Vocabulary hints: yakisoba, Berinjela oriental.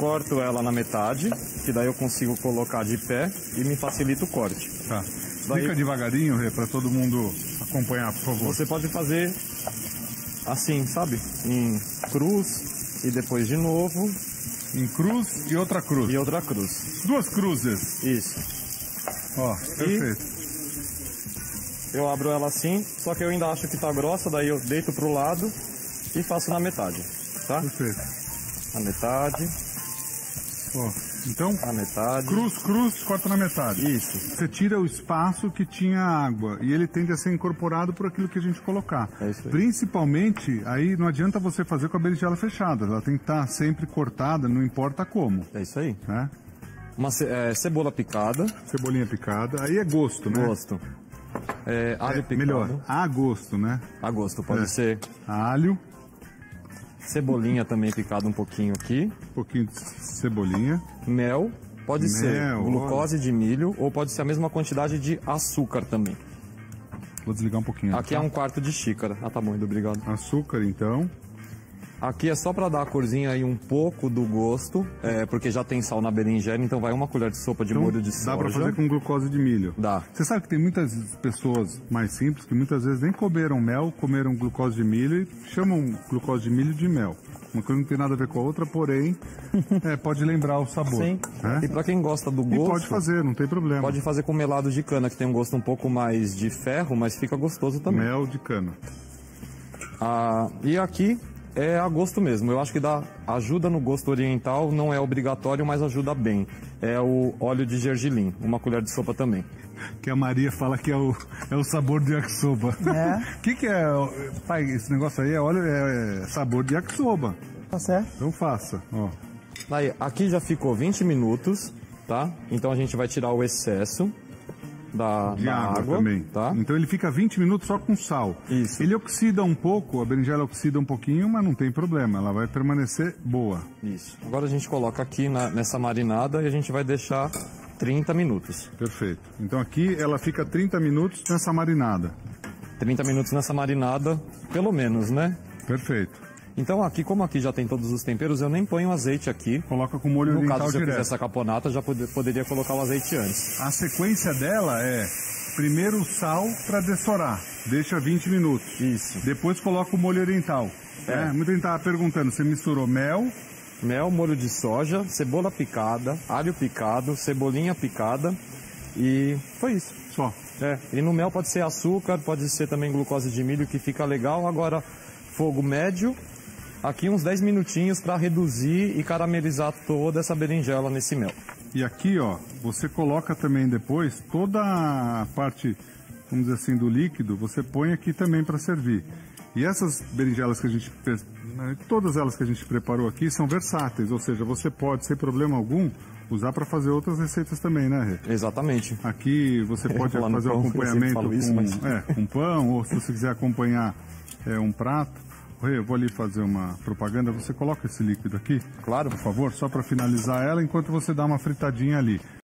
corto ela na metade, que daí eu consigo colocar de pé e me facilita o corte. Tá. Daí, fica devagarinho, Rê, para todo mundo acompanhar, por favor. Você pode fazer assim, sabe? Em cruz e depois de novo. Em cruz e outra cruz. E outra cruz. Duas cruzes. Isso. Ó, perfeito. E eu abro ela assim, só que eu ainda acho que tá grossa, daí eu deito pro lado e faço na metade, tá? Perfeito. Na metade. Ó, então, a metade. Cruz, cruz, corta na metade. Isso. Você tira o espaço que tinha água e ele tende a ser incorporado por aquilo que a gente colocar. É isso aí. Principalmente, aí não adianta você fazer com a berinjela fechada, ela tem que estar sempre cortada, não importa como. É isso aí. Né? Uma cebola picada. Cebolinha picada, aí é gosto, né? Gosto. É, alho picado. Melhor, a gosto, né? A gosto, pode ser. Alho. Cebolinha também picada um pouquinho aqui. Um pouquinho de cebolinha. Mel, pode ser glucose de milho ou pode ser a mesma quantidade de açúcar também. Vou desligar um pouquinho. Aqui é 1/4 de xícara. Ah, tá bom, obrigado. Açúcar, então. Aqui é só para dar a corzinha aí um pouco do gosto, porque já tem sal na berinjela, então vai 1 colher de sopa de molho de soja. Dá para fazer com glucose de milho? Dá. Você sabe que tem muitas pessoas mais simples que muitas vezes nem comeram mel, comeram glucose de milho e chamam glucose de milho de mel. Uma coisa não tem nada a ver com a outra, porém, pode lembrar o sabor. Sim, né? E para quem gosta do gosto... E pode fazer, não tem problema. Pode fazer com melado de cana, que tem um gosto um pouco mais de ferro, mas fica gostoso também. Mel de cana. Ah, e aqui... é a gosto mesmo, eu acho que dá ajuda no gosto oriental, não é obrigatório, mas ajuda bem. É o óleo de gergelim, 1 colher de sopa também. Que a Maria fala que é o sabor de yakisoba. O que é? Pai, esse negócio aí é óleo, é sabor de yakisoba. Tá certo. Então faça, ó. Aí, aqui já ficou 20 minutos, tá? Então a gente vai tirar o excesso. Da água também. Tá? Então ele fica 20 minutos só com sal. Isso. Ele oxida um pouco, a berinjela oxida um pouquinho, mas não tem problema, ela vai permanecer boa. Isso. Agora a gente coloca aqui nessa marinada e a gente vai deixar 30 minutos. Perfeito. Então aqui ela fica 30 minutos nessa marinada. 30 minutos nessa marinada, pelo menos, né? Perfeito. Então aqui, como aqui já tem todos os temperos, eu nem ponho azeite aqui. Coloca com molho oriental direto. No caso, se eu fizesse a caponata, já poderia colocar o azeite antes. A sequência dela é, primeiro o sal para dessorar, deixa 20 minutos. Isso. Depois coloca o molho oriental. Muita gente estava perguntando, você misturou mel... Mel, molho de soja, cebola picada, alho picado, cebolinha picada e foi isso. Só. E no mel pode ser açúcar, pode ser também glucose de milho, que fica legal. Agora, fogo médio... Aqui uns 10 minutinhos para reduzir e caramelizar toda essa berinjela nesse mel. E aqui, ó, você coloca também depois toda a parte, vamos dizer assim, do líquido, você põe aqui também para servir. E essas berinjelas que a gente, todas elas que a gente preparou aqui são versáteis, ou seja, você pode, sem problema algum, usar para fazer outras receitas também, né, Rê? Exatamente. Aqui você pode fazer o acompanhamento com pão, ou se você quiser acompanhar um prato. Rê, eu vou ali fazer uma propaganda, você coloca esse líquido aqui? Claro. Por favor, só para finalizar ela, enquanto você dá uma fritadinha ali.